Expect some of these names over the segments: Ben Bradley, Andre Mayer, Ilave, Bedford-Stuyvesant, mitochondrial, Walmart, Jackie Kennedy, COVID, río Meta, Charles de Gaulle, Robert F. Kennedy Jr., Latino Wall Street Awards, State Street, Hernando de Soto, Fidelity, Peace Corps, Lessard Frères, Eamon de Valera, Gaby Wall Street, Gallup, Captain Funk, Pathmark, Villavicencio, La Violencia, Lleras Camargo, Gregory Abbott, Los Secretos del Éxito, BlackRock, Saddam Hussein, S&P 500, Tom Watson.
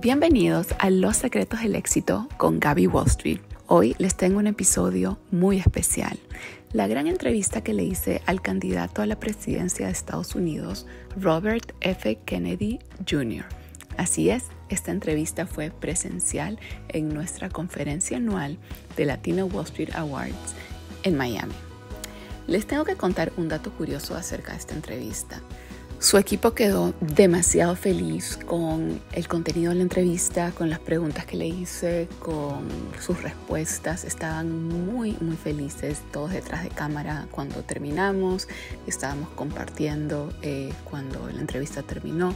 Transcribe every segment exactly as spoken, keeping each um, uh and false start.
Bienvenidos a Los Secretos del Éxito con Gaby Wall Street. Hoy les tengo un episodio muy especial. La gran entrevista que le hice al candidato a la presidencia de Estados Unidos, Robert F. Kennedy junior Así es, esta entrevista fue presencial en nuestra conferencia anual de Latino Wall Street Awards en Miami. Les tengo que contar un dato curioso acerca de esta entrevista. Su equipo quedó demasiado feliz con el contenido de la entrevista, con las preguntas que le hice, con sus respuestas. Estaban muy, muy felices todos detrás de cámara cuando terminamos. Estábamos compartiendo eh, cuando la entrevista terminó.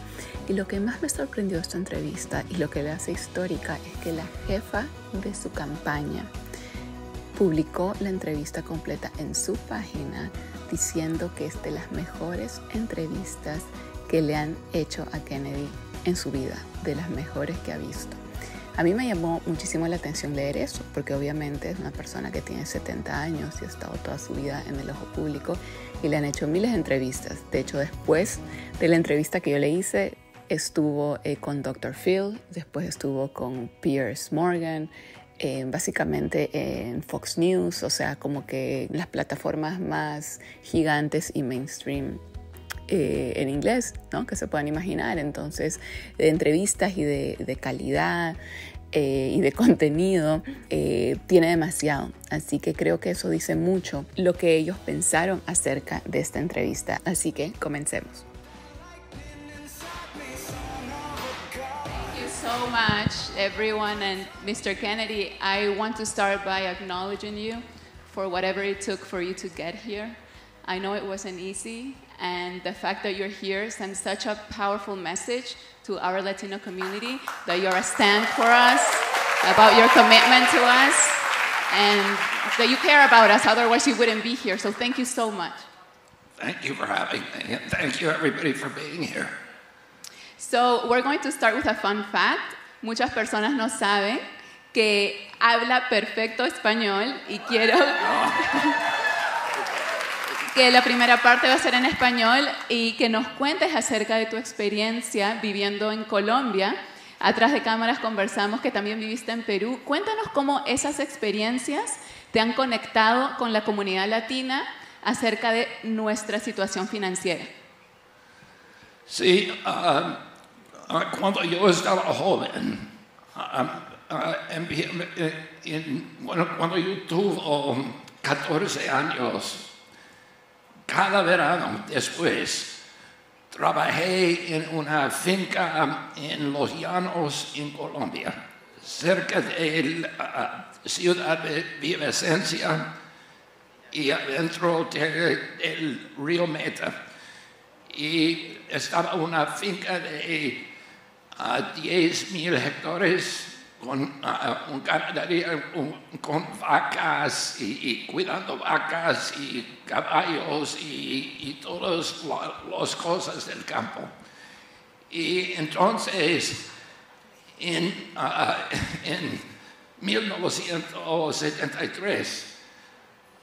Y lo que más me sorprendió de esta entrevista y lo que la hace histórica es que la jefa de su campaña publicó la entrevista completa en su página, diciendo que es de las mejores entrevistas que le han hecho a Kennedy en su vida, de las mejores que ha visto. A mí me llamó muchísimo la atención leer eso, porque obviamente es una persona que tiene setenta años y ha estado toda su vida en el ojo público y le han hecho miles de entrevistas. De hecho, después de la entrevista que yo le hice, estuvo eh, con doctor Phil, después estuvo con Piers Morgan, Eh, básicamente en Fox News, o sea, como que las plataformas más gigantes y mainstream eh, en inglés, ¿no? Que se puedan imaginar. Entonces, de entrevistas y de, de calidad eh, y de contenido, eh, tiene demasiado. Así que creo que eso dice mucho lo que ellos pensaron acerca de esta entrevista. Así que comencemos. So much, everyone, and Mister Kennedy, I want to start by acknowledging you for whatever it took for you to get here. I know it wasn't easy, and the fact that you're here sends such a powerful message to our Latino community that you're a stand for us, about your commitment to us, and that you care about us, otherwise you wouldn't be here, so thank you so much. Thank you for having me, and thank you everybody for being here. So, we're going to start with a fun fact. Muchas personas no saben que habla perfecto español y quiero que la primera parte va a ser en español y que nos cuentes acerca de tu experiencia viviendo en Colombia. Atrás de cámaras conversamos que también viviste en Perú. Cuéntanos cómo esas experiencias te han conectado con la comunidad latina acerca de nuestra situación financiera. Sí, uh... Cuando yo estaba joven, cuando yo tuve catorce años, cada verano después, trabajé en una finca en Los Llanos, en Colombia, cerca de la ciudad de Villavicencio y adentro del río Meta. Y estaba una finca de a diez mil hectáreas con uh, un ganadería un, con vacas y, y cuidando vacas y caballos y, y todas las cosas del campo. Y entonces, en, uh, en mil novecientos setenta y tres,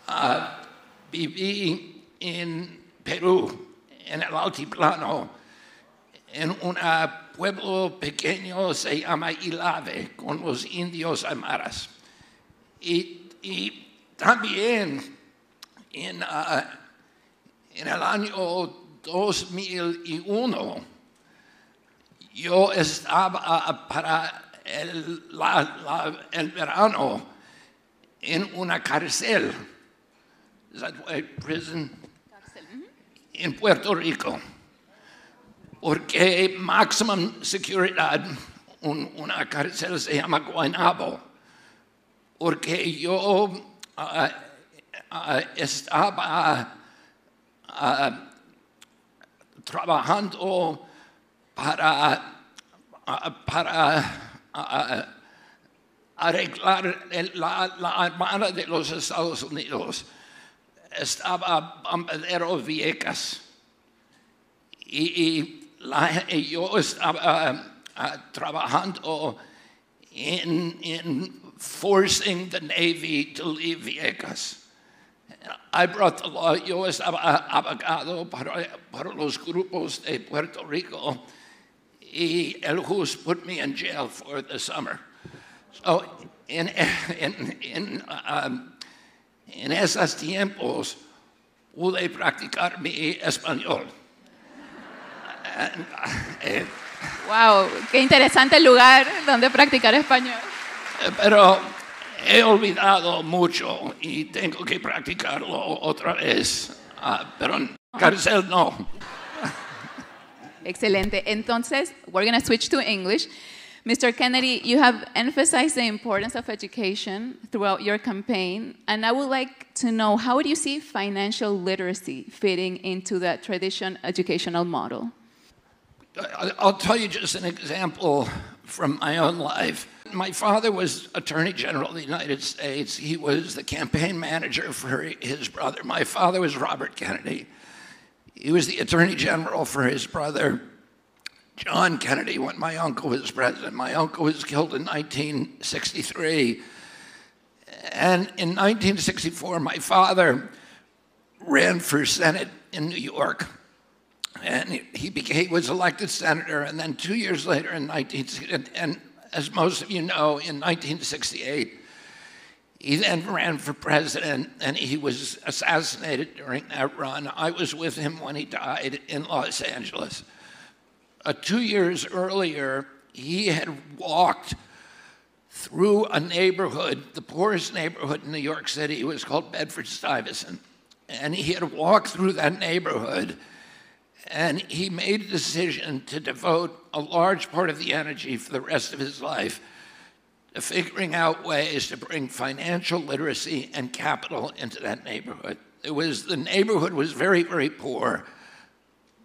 uh, viví en Perú, en el altiplano, en un pueblo pequeño se llama Ilave, con los indios aymaras. Y, y también en, uh, en el año dos mil uno, yo estaba para el, la, la, el verano en una cárcel, prison, en Puerto Rico. Porque maximum seguridad, un, una cárcel se llama Guanabo, porque yo uh, uh, estaba uh, trabajando para, uh, para uh, arreglar el, la, la armada de los Estados Unidos. Estaba bombardero Vieques y, y La, yo estaba uh, uh, trabajando en, en forcing the Navy to leave Vieques. I brought the law. Yo estaba abogado para, para los grupos de Puerto Rico y el juez put me in jail for the summer. So in, in, in, um, en esos tiempos pude practicar mi español. Wow, qué interesante lugar donde practicar español. Pero he olvidado mucho y tengo que practicarlo otra vez. Uh, pero en cárcel no. Excelente. Entonces, we're going to switch to English. Mister Kennedy, you have emphasized the importance of education throughout your campaign, and I would like to know, how do you see financial literacy fitting into the traditional educational model? I'll tell you just an example from my own life. My father was Attorney General of the United States. He was the campaign manager for his brother. My father was Robert Kennedy. He was the Attorney General for his brother, John Kennedy, when my uncle was president. My uncle was killed in nineteen sixty-three. And in nineteen sixty-four, my father ran for Senate in New York. And he became, was elected senator. And then two years later, in nineteen sixty-eight, and as most of you know, in nineteen sixty-eight, he then ran for president, and he was assassinated during that run. I was with him when he died in Los Angeles. Uh, two years earlier, he had walked through a neighborhood, the poorest neighborhood in New York City. It was called Bedford-Stuyvesant. And he had walked through that neighborhood, and he made a decision to devote a large part of the energy for the rest of his life to figuring out ways to bring financial literacy and capital into that neighborhood. It was, the neighborhood was very, very poor,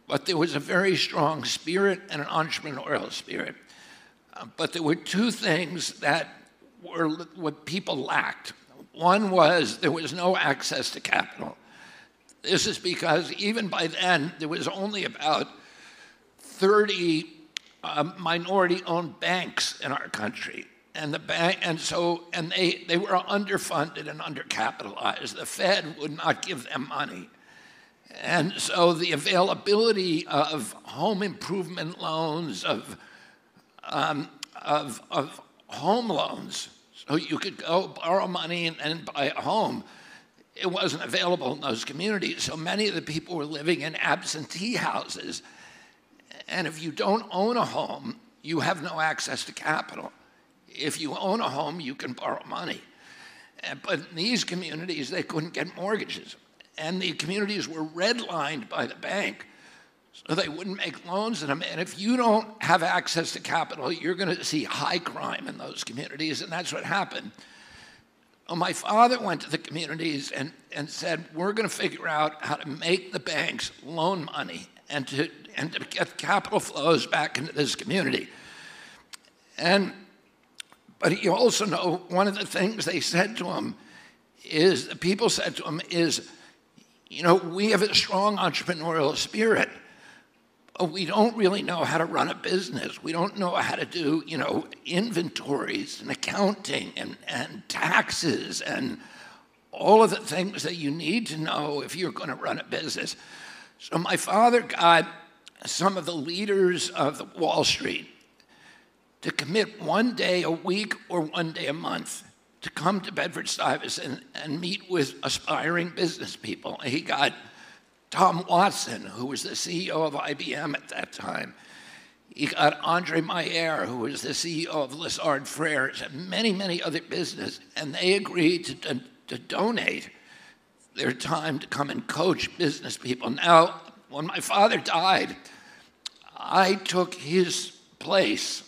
but there was a very strong spirit and an entrepreneurial spirit. Uh, but there were two things that were what people lacked. One was there was no access to capital. This is because even by then, there was only about thirty uh, minority-owned banks in our country. And the bank, and so, and they, they were underfunded and undercapitalized. The Fed would not give them money. And so the availability of home improvement loans, of, um, of, of home loans, so you could go borrow money and, and buy a home, it wasn't available in those communities. So many of the people were living in absentee houses. And if you don't own a home, you have no access to capital. If you own a home, you can borrow money. But in these communities, they couldn't get mortgages. And the communities were redlined by the bank, so they wouldn't make loans in them. And if you don't have access to capital, you're going to see high crime in those communities, and that's what happened. Well, my father went to the communities and, and said, we're going to figure out how to make the banks loan money and to, and to get capital flows back into this community. And, but you also know one of the things they said to him is, the people said to him is, you know, we have a strong entrepreneurial spirit, but we don't really know how to run a business. We don't know how to do, you know, inventories and accounting and, and taxes and all of the things that you need to know if you're going to run a business. So my father got some of the leaders of the Wall Street to commit one day a week or one day a month to come to Bedford-Stuyvesant and, and meet with aspiring business people. And he got Tom Watson, who was the C E O of I B M at that time. He got Andre Mayer, who was the C E O of Lessard Frères, and many, many other businesses. And they agreed to, to, to donate their time to come and coach business people. Now, when my father died, I took his place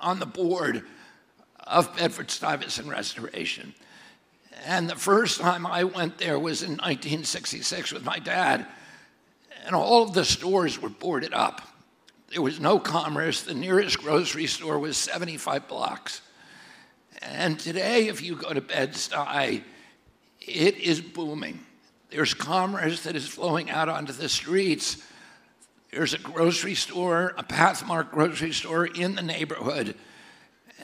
on the board of Bedford-Stuyvesant Restoration. And the first time I went there was in nineteen sixty-six with my dad, and all of the stores were boarded up. There was no commerce. The nearest grocery store was seventy-five blocks. And today, if you go to Bed-Stuy, it is booming. There's commerce that is flowing out onto the streets. There's a grocery store, a Pathmark grocery store in the neighborhood.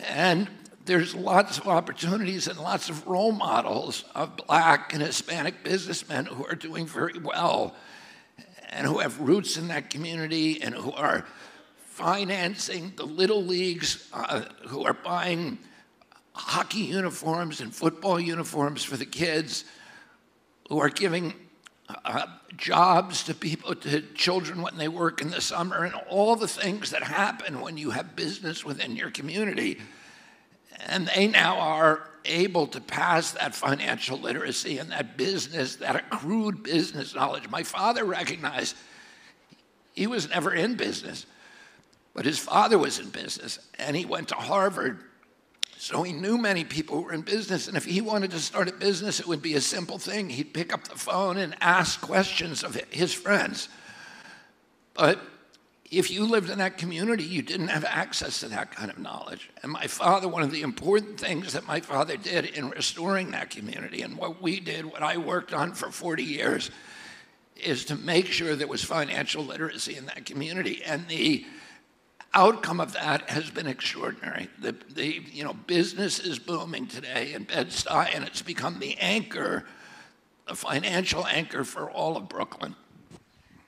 And there's lots of opportunities and lots of role models of Black and Hispanic businessmen who are doing very well and who have roots in that community and who are financing the little leagues uh, who are buying hockey uniforms and football uniforms for the kids, who are giving uh, jobs to people, to children when they work in the summer, and all the things that happen when you have business within your community. And they now are able to pass that financial literacy and that business, that accrued business knowledge. My father recognized he was never in business, but his father was in business, and he went to Harvard, so he knew many people who were in business, and if he wanted to start a business, it would be a simple thing. He'd pick up the phone and ask questions of his friends. But if you lived in that community, you didn't have access to that kind of knowledge. And my father, one of the important things that my father did in restoring that community, and what we did, what I worked on for forty years, is to make sure there was financial literacy in that community. And the outcome of that has been extraordinary. The, the you know, business is booming today in Bed-Stuy, and it's become the anchor, a financial anchor for all of Brooklyn.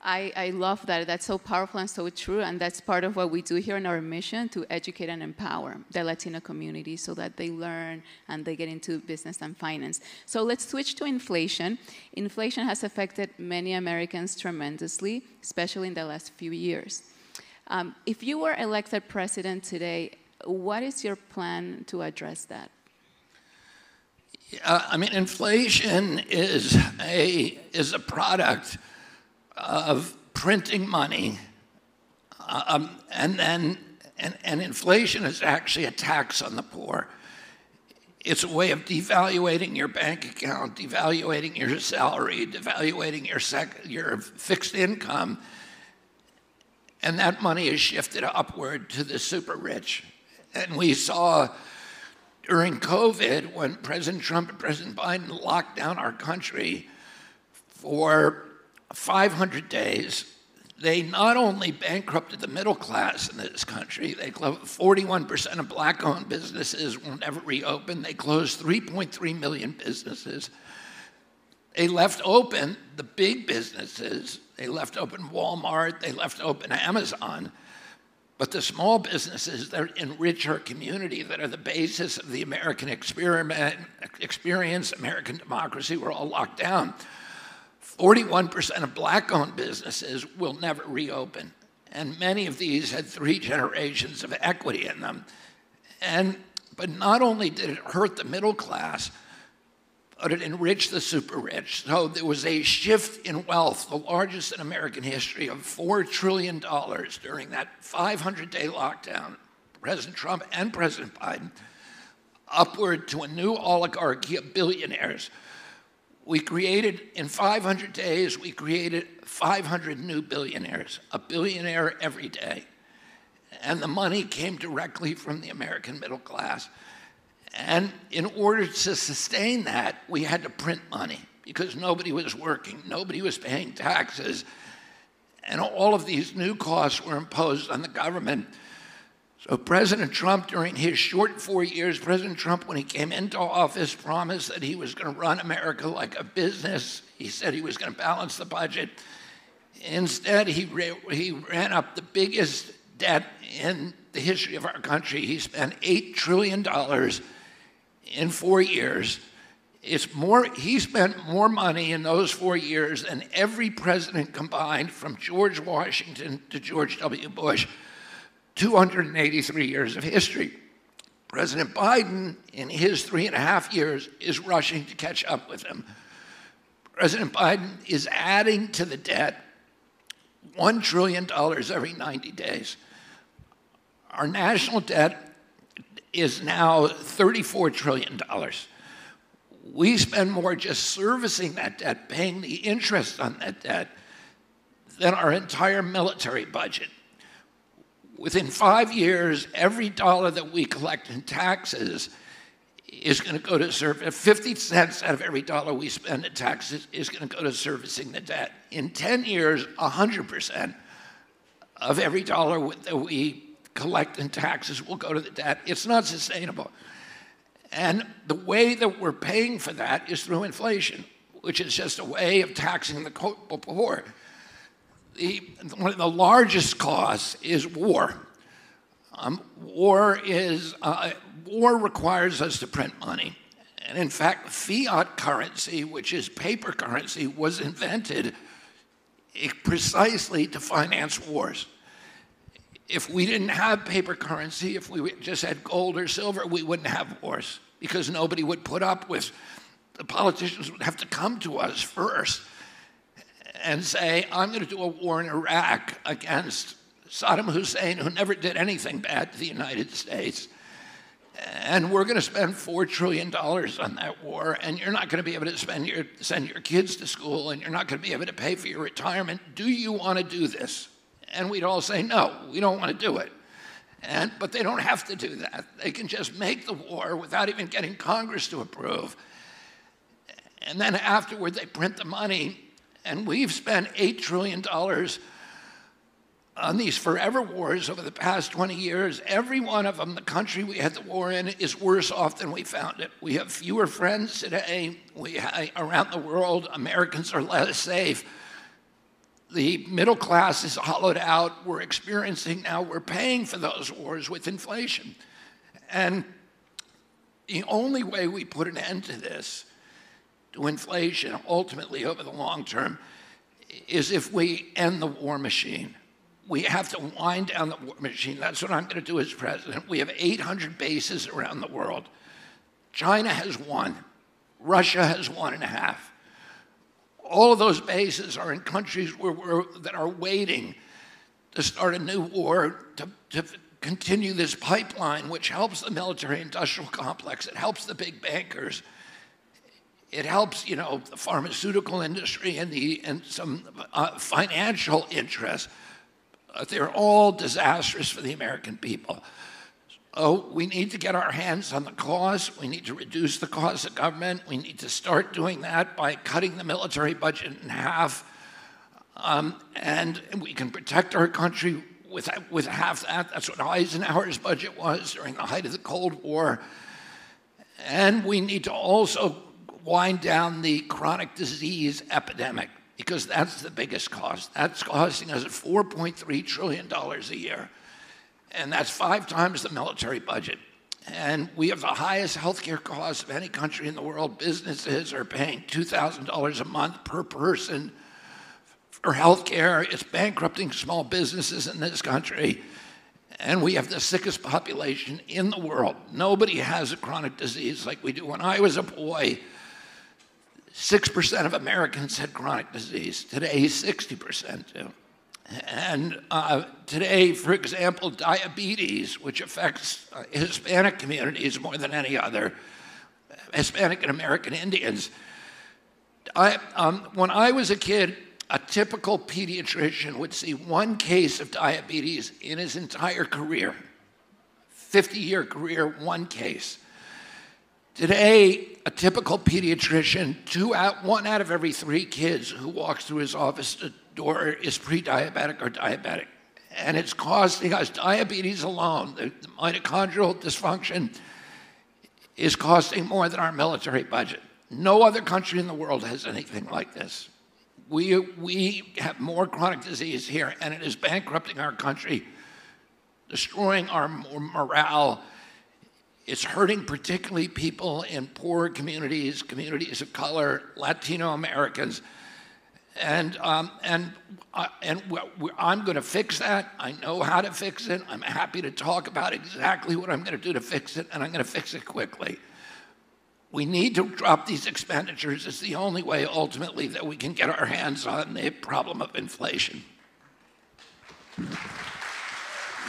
I, I love that. That's so powerful and so true, and that's part of what we do here in our mission, to educate and empower the Latino community so that they learn and they get into business and finance. So let's switch to inflation. Inflation has affected many Americans tremendously, especially in the last few years. Um, if you were elected president today, what is your plan to address that? Yeah, I mean, inflation is a, is a product of printing money, um, and then and, and inflation is actually a tax on the poor. It's a way of devaluating your bank account, devaluating your salary, devaluating your sec your fixed income, and that money is shifted upward to the super rich. And we saw during COVID, when President Trump and President Biden locked down our country for five hundred days, they not only bankrupted the middle class in this country, they closed forty-one percent of black-owned businesses will never reopen. They closed three point three million businesses. They left open the big businesses. They left open Walmart. They left open Amazon. But the small businesses that enrich our community, that are the basis of the American experiment, experience, American democracy, were all locked down. forty-one percent of black-owned businesses will never reopen. And many of these had three generations of equity in them. And, but not only did it hurt the middle class, but it enriched the super rich. So there was a shift in wealth, the largest in American history, of four trillion dollars during that five hundred day lockdown, President Trump and President Biden, upward to a new oligarchy of billionaires. We created, in five hundred days, we created five hundred new billionaires, a billionaire every day. And the money came directly from the American middle class. And in order to sustain that, we had to print money because nobody was working, nobody was paying taxes. And all of these new costs were imposed on the government. So President Trump, during his short four years, President Trump, when he came into office, promised that he was going to run America like a business. He said he was going to balance the budget. Instead, he, he ran up the biggest debt in the history of our country. He spent eight trillion dollars in four years. It's more, he spent more money in those four years than every president combined from George Washington to George W. Bush. two hundred eighty-three years of history. President Biden, in his three and a half years, is rushing to catch up with him. President Biden is adding to the debt one trillion dollars every ninety days. Our national debt is now thirty-four trillion dollars. We spend more just servicing that debt, paying the interest on that debt, than our entire military budget. Within five years, every dollar that we collect in taxes is going to go to service. fifty cents out of every dollar we spend in taxes is going to go to servicing the debt. In ten years, one hundred percent of every dollar that we collect in taxes will go to the debt. It's not sustainable. And the way that we're paying for that is through inflation, which is just a way of taxing the poor. the, one of the largest costs is war. Um, war is, uh, war requires us to print money. And in fact, fiat currency, which is paper currency, was invented precisely to finance wars. If we didn't have paper currency, if we just had gold or silver, we wouldn't have wars because nobody would put up with, the politicians would have to come to us first and say, I'm going to do a war in Iraq against Saddam Hussein, who never did anything bad to the United States. And we're going to spend four trillion dollars on that war, and you're not going to be able to spend your, send your kids to school, and you're not going to be able to pay for your retirement. Do you want to do this? And we'd all say, no, we don't want to do it. And, but they don't have to do that. They can just make the war without even getting Congress to approve. And then afterward, they print the money, and we've spent eight trillion dollars on these forever wars over the past twenty years. Every one of them, the country we had the war in, is worse off than we found it. We have fewer friends today. We have, around the world, Americans are less safe. The middle class is hollowed out. We're experiencing now, we're paying for those wars with inflation. And the only way we put an end to this, to inflation ultimately over the long term, is if we end the war machine. We have to wind down the war machine. That's what I'm going to do as president. We have eight hundred bases around the world. China has one. Russia has one and a half. All of those bases are in countries where we're, that are waiting to start a new war, to, to continue this pipeline, which helps the military-industrial complex. It helps the big bankers. It helps, you know, the pharmaceutical industry and, the, and some uh, financial interests. They're all disastrous for the American people. So we need to get our hands on the cost. We need to reduce the cost of government. We need to start doing that by cutting the military budget in half. Um, and we can protect our country with, with half that. That's what Eisenhower's budget was during the height of the Cold War. And we need to also wind down the chronic disease epidemic, because that's the biggest cost. That's costing us four point three trillion dollars a year. And that's five times the military budget. And we have the highest healthcare costs of any country in the world. Businesses are paying two thousand dollars a month per person for healthcare. It's bankrupting small businesses in this country. And we have the sickest population in the world. Nobody has a chronic disease like we do. When I was a boy, six percent of Americans had chronic disease. Today, sixty percent do. And uh, today, for example, diabetes, which affects uh, Hispanic communities more than any other, Hispanic and American Indians. I, um, when I was a kid, a typical pediatrician would see one case of diabetes in his entire career. fifty-year career, one case. Today, a typical pediatrician, two out, one out of every three kids who walks through his office door is pre-diabetic or diabetic. And it's costing us, diabetes alone, the, the mitochondrial dysfunction is costing more than our military budget. No other country in the world has anything like this. We, we have more chronic disease here, and it is bankrupting our country, destroying our morale. It's hurting particularly people in poor communities, communities of color, Latino Americans. And, um, and, uh, and I'm going to fix that. I know how to fix it. I'm happy to talk about exactly what I'm going to do to fix it, and I'm going to fix it quickly. We need to drop these expenditures. It's the only way, ultimately, that we can get our hands on the problem of inflation.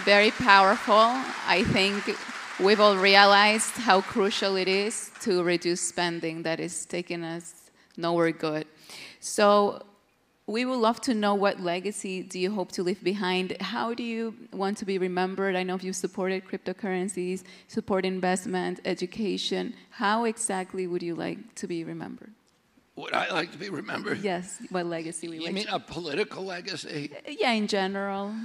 Very powerful, I think. We've all realized how crucial it is to reduce spending that is taking us nowhere good. So we would love to know, what legacy do you hope to leave behind? How do you want to be remembered? I know you've supported cryptocurrencies, support investment, education. How exactly would you like to be remembered? Would I like to be remembered? Yes, what legacy we you like. You mean to... a political legacy? Yeah, in general.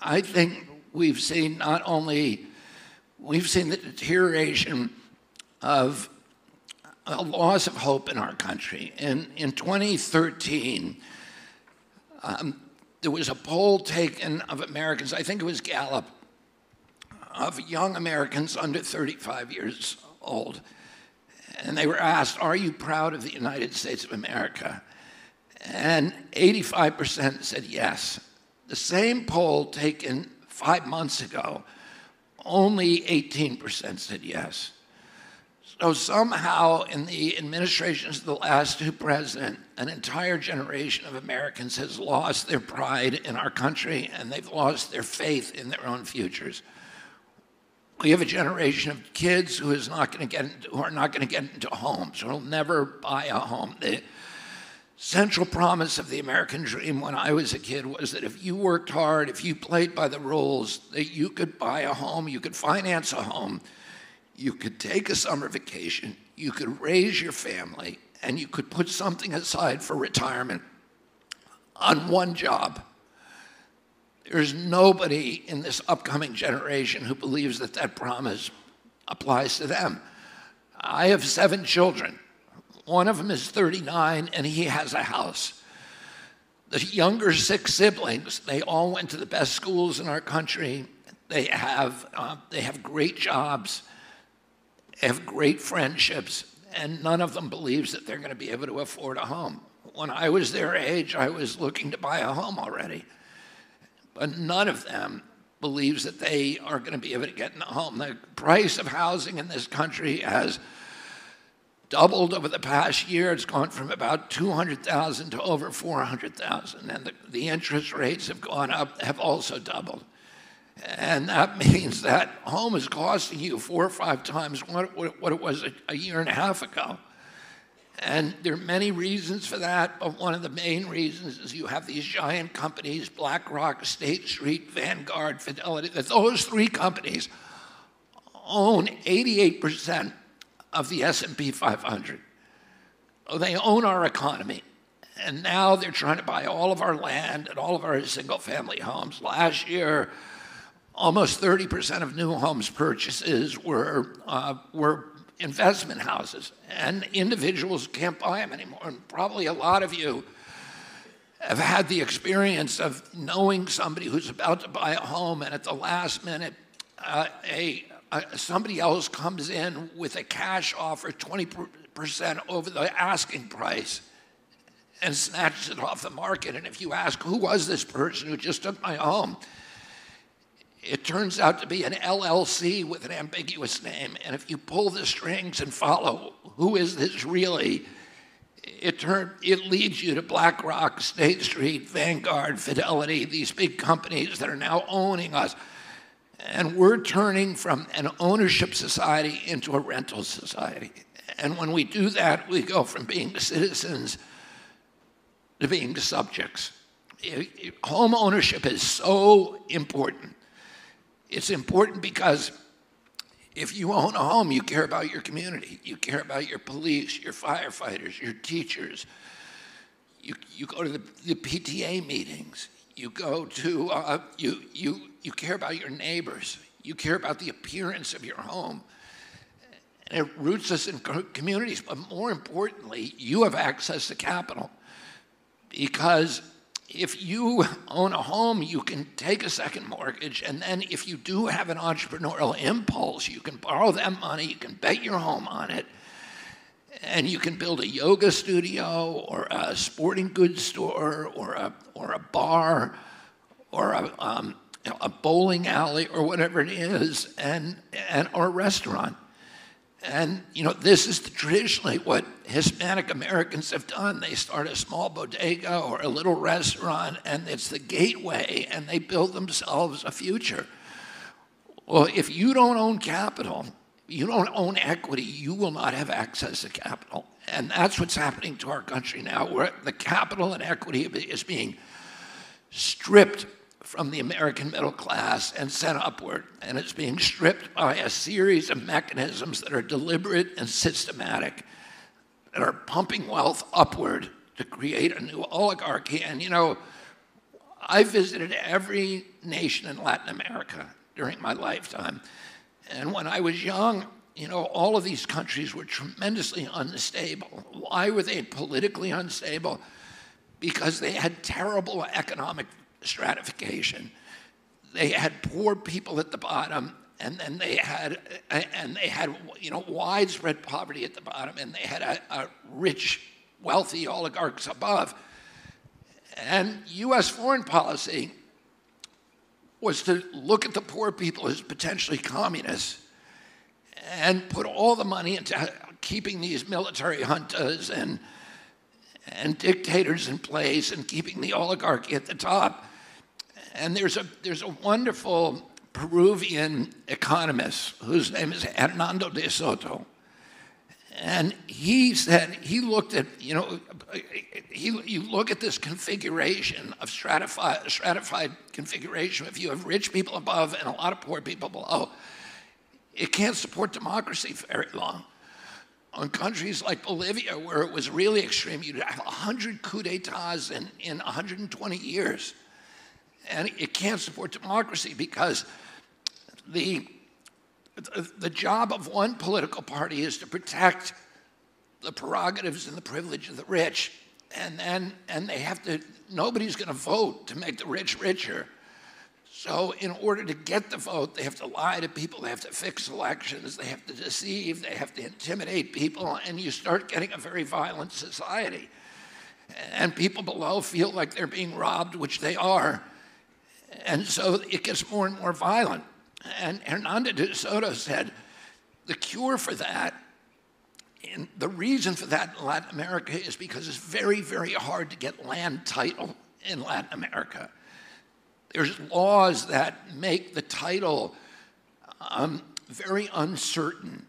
I think we've seen not only... We've seen the deterioration of a loss of hope in our country. And in twenty thirteen, um, there was a poll taken of Americans, I think it was Gallup, of young Americans under thirty-five years old. And they were asked, are you proud of the United States of America? And eighty-five percent said yes. The same poll taken five months ago, only eighteen percent said yes. So somehow in the administrations of the last two presidents, an entire generation of Americans has lost their pride in our country, and they've lost their faith in their own futures. We have a generation of kids who is not going to get into, who are not going to get into homes, who will never buy a home. The central promise of the American dream when I was a kid was that if you worked hard, if you played by the rules, that you could buy a home, you could finance a home, you could take a summer vacation, you could raise your family, and you could put something aside for retirement on one job. There's nobody in this upcoming generation who believes that that promise applies to them. I have seven children. One of them is thirty-nine, and he has a house. The younger six siblings, they all went to the best schools in our country. They have, uh, they have great jobs, they have great friendships, and none of them believes that they're going to be able to afford a home. When I was their age, I was looking to buy a home already. But none of them believes that they are going to be able to get in a home. The price of housing in this country has doubled over the past year. It's gone from about two hundred thousand to over four hundred thousand. And the, the interest rates have gone up, have also doubled. And that means that home is costing you four or five times what, what it was a, a year and a half ago. And there are many reasons for that, but one of the main reasons is you have these giant companies, BlackRock, State Street, Vanguard, Fidelity. Those three companies own eighty-eight percent of the S and P five hundred. They own our economy. And now they're trying to buy all of our land and all of our single-family homes. Last year, almost thirty percent of new homes purchases were, uh, were investment houses, and individuals can't buy them anymore. And probably a lot of you have had the experience of knowing somebody who's about to buy a home, and at the last minute, uh, a, a, somebody else comes in with a cash offer twenty percent over the asking price and snatches it off the market. And if you ask, who was this person who just took my home? It turns out to be an L L C with an ambiguous name. And if you pull the strings and follow, who is this really? It, turn, it leads you to BlackRock, State Street, Vanguard, Fidelity, these big companies that are now owning us. And we're turning from an ownership society into a rental society. And when we do that, we go from being citizens to being subjects. It, it, home ownership is so important. It's important because if you own a home, you care about your community. You care about your police, your firefighters, your teachers. You, you go to the, the P T A meetings. You go to, uh, you, you, you care about your neighbors. You care about the appearance of your home. And it roots us in communities. But more importantly, you have access to capital, because if you own a home, you can take a second mortgage, and then if you do have an entrepreneurial impulse, you can borrow that money, you can bet your home on it, and you can build a yoga studio or a sporting goods store or a, or a bar or a, um, a bowling alley or whatever it is, and, and, or a restaurant. And, you know, this is the, traditionally what Hispanic Americans have done. They start a small bodega or a little restaurant, and it's the gateway, and they build themselves a future. Well, if you don't own capital, you don't own equity, you will not have access to capital. And that's what's happening to our country now, where the capital and equity is being stripped from the American middle class and sent upward. And it's being stripped by a series of mechanisms that are deliberate and systematic, that are pumping wealth upward to create a new oligarchy. And you know, I visited every nation in Latin America during my lifetime. And when I was young, you know, all of these countries were tremendously unstable. Why were they politically unstable? Because they had terrible economic stratification. They had poor people at the bottom, and then they had and they had you know widespread poverty at the bottom, and they had a, a rich, wealthy oligarchs above. And U S foreign policy was to look at the poor people as potentially communists and put all the money into keeping these military juntas and and dictators in place and keeping the oligarchy at the top. And there's a there's a wonderful Peruvian economist whose name is Hernando de Soto, and he said he looked at you know he, you look at this configuration of stratified stratified configuration. If you have rich people above and a lot of poor people below, it can't support democracy for very long. On countries like Bolivia, where it was really extreme, you'd have one hundred coup d'etats in, in one hundred twenty years. And it can't support democracy because the, the, the job of one political party is to protect the prerogatives and the privilege of the rich. And then, and they have to, nobody's gonna vote to make the rich richer. So in order to get the vote, they have to lie to people, they have to fix elections, they have to deceive, they have to intimidate people, and you start getting a very violent society. And people below feel like they're being robbed, which they are. And so it gets more and more violent. And Hernando de Soto said, the cure for that, and the reason for that in Latin America is because it's very, very hard to get land title in Latin America. There's laws that make the title um, very uncertain.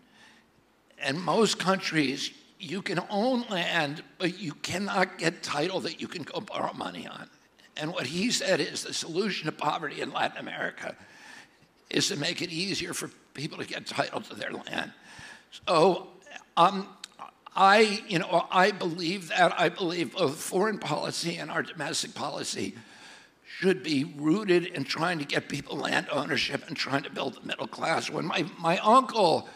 In most countries, you can own land, but you cannot get title that you can go borrow money on. And what he said is the solution to poverty in Latin America is to make it easier for people to get title to their land. So um, I, you know, I believe that. I believe both foreign policy and our domestic policy should be rooted in trying to get people land ownership and trying to build the middle class. When my, my uncle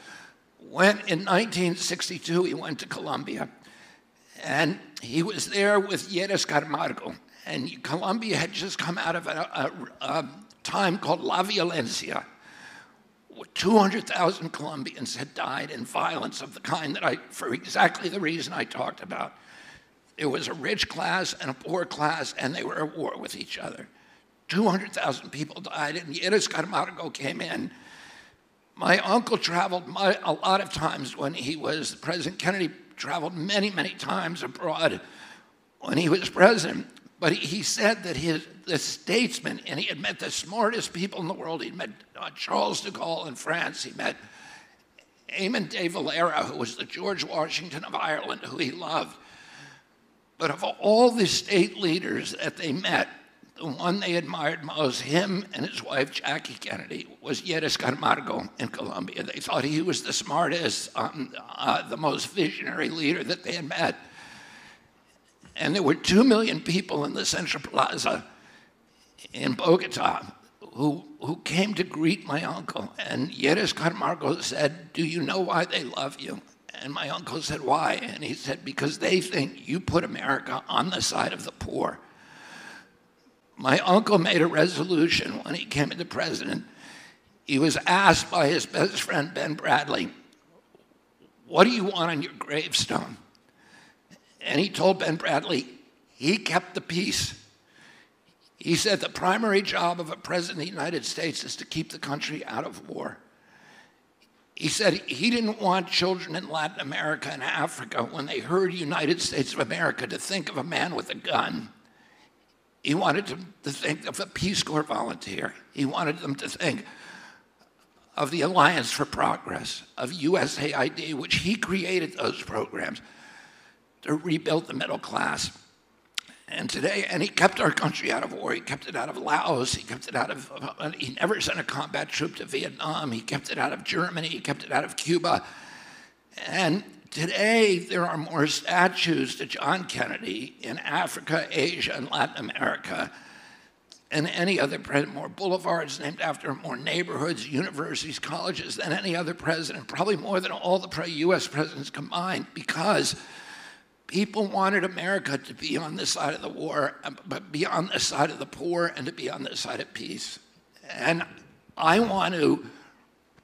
went in nineteen sixty-two, he went to Colombia, and he was there with Lleras Camargo, and Colombia had just come out of a, a, a time called La Violencia. two hundred thousand Colombians had died in violence of the kind that I, for exactly the reason I talked about. It was a rich class and a poor class, and they were at war with each other. two hundred thousand people died, and Lleras Camargo came in. My uncle traveled my, a lot of times when he was, President Kennedy traveled many, many times abroad when he was president. But he, he said that his, the statesman, and he had met the smartest people in the world. He met uh, Charles de Gaulle in France. He met Eamon de Valera, who was the George Washington of Ireland, who he loved. But of all the state leaders that they met, the one they admired most, him and his wife, Jackie Kennedy, was Lleras Camargo in Colombia. They thought he was the smartest, um, uh, the most visionary leader that they had met. And there were two million people in the Central Plaza in Bogota who, who came to greet my uncle. And Lleras Camargo said, "Do you know why they love you?" And my uncle said, "Why?" And he said, "Because they think you put America on the side of the poor." My uncle made a resolution when he came into president. He was asked by his best friend, Ben Bradley, "What do you want on your gravestone?" And he told Ben Bradley, he kept the peace. He said, "The primary job of a president of the United States is to keep the country out of war." He said he didn't want children in Latin America and Africa, when they heard United States of America, to think of a man with a gun. He wanted them to think of a Peace Corps volunteer. He wanted them to think of the Alliance for Progress, of U S A I D, which he created those programs to rebuild the middle class. And today, and he kept our country out of war. He kept it out of Laos. He kept it out of, he never sent a combat troop to Vietnam. He kept it out of Germany. He kept it out of Cuba. And today, there are more statues to John Kennedy in Africa, Asia, and Latin America than any other president, more boulevards named after him, more neighborhoods, universities, colleges than any other president, probably more than all the U S presidents combined, because People wanted America to be on the side of the war, but be on the side of the poor and to be on the side of peace. And I want to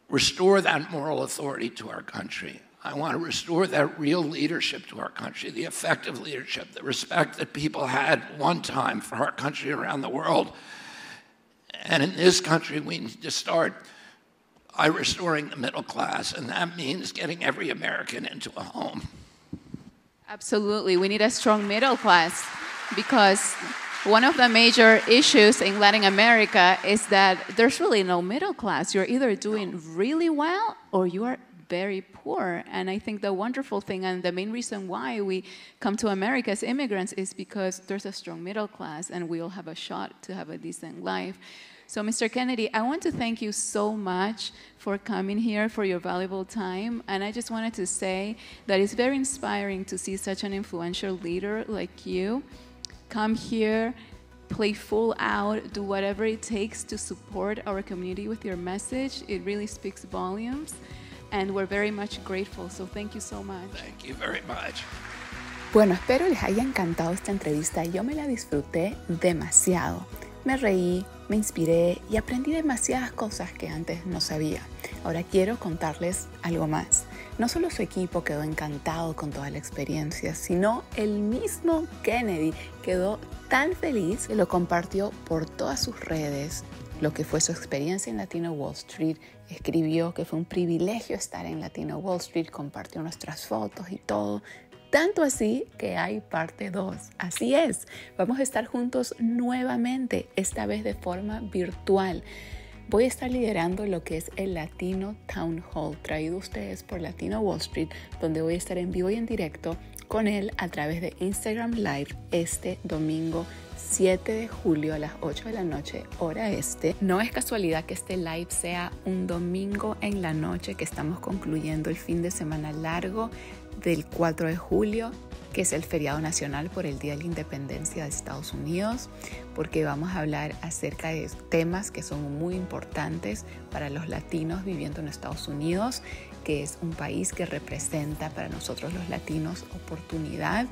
restore that moral authority to our country. I want to restore that real leadership to our country, the effective leadership, the respect that people had one time for our country around the world. And in this country, we need to start by restoring the middle class, and that means getting every American into a home. Absolutely. We need a strong middle class, because one of the major issues in Latin America is that there's really no middle class. You're either doing really well or you are very poor. And I think the wonderful thing and the main reason why we come to America as immigrants is because there's a strong middle class and we all have a shot to have a decent life. So, Mister Kennedy, I want to thank you so much for coming here, for your valuable time. And I just wanted to say that it's very inspiring to see such an influential leader like you come here, play full out, do whatever it takes to support our community with your message. It really speaks volumes. And we're very much grateful. So thank you so much. Thank you very much. Bueno, espero les haya encantado esta entrevista. Yo me la disfruté demasiado. Me reí, me inspiré y aprendí demasiadas cosas que antes no sabía. Ahora quiero contarles algo más. No solo su equipo quedó encantado con toda la experiencia, sino el mismo Kennedy quedó tan feliz que lo compartió por todas sus redes, lo que fue su experiencia en Latino Wall Street. Escribió que fue un privilegio estar en Latino Wall Street, compartió nuestras fotos y todo. Tanto así que hay parte dos. Así es, vamos a estar juntos nuevamente, esta vez de forma virtual. Voy a estar liderando lo que es el Latino Town Hall, traído a ustedes por Latino Wall Street, donde voy a estar en vivo y en directo con él a través de Instagram Live este domingo siete de julio a las ocho de la noche, hora este. No es casualidad que este live sea un domingo en la noche, que estamos concluyendo el fin de semana largo del cuatro de julio, que es el feriado nacional por el Día de la Independencia de Estados Unidos, porque vamos a hablar acerca de temas que son muy importantes para los latinos viviendo en Estados Unidos, que es un país que representa para nosotros los latinos oportunidad,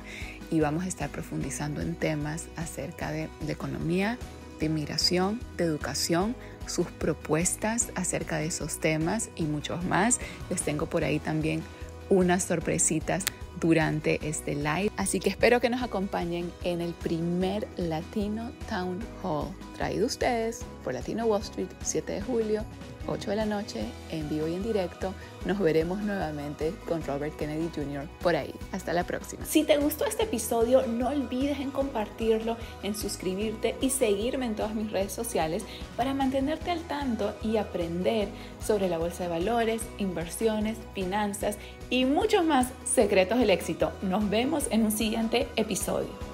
y vamos a estar profundizando en temas acerca de, de economía, de inmigración, de educación, sus propuestas acerca de esos temas y muchos más. Les tengo por ahí también unas sorpresitas durante este live. Así que espero que nos acompañen en el primer Latino Town Hall, traído ustedes por Latino Wall Street, siete de julio, ocho de la noche, en vivo y en directo. Nos veremos nuevamente con Robert Kennedy junior por ahí. Hasta la próxima. Si te gustó este episodio, no olvides en compartirlo, en suscribirte y seguirme en todas mis redes sociales para mantenerte al tanto y aprender sobre la bolsa de valores, inversiones, finanzas y muchos más secretos del éxito. Nos vemos en un siguiente episodio.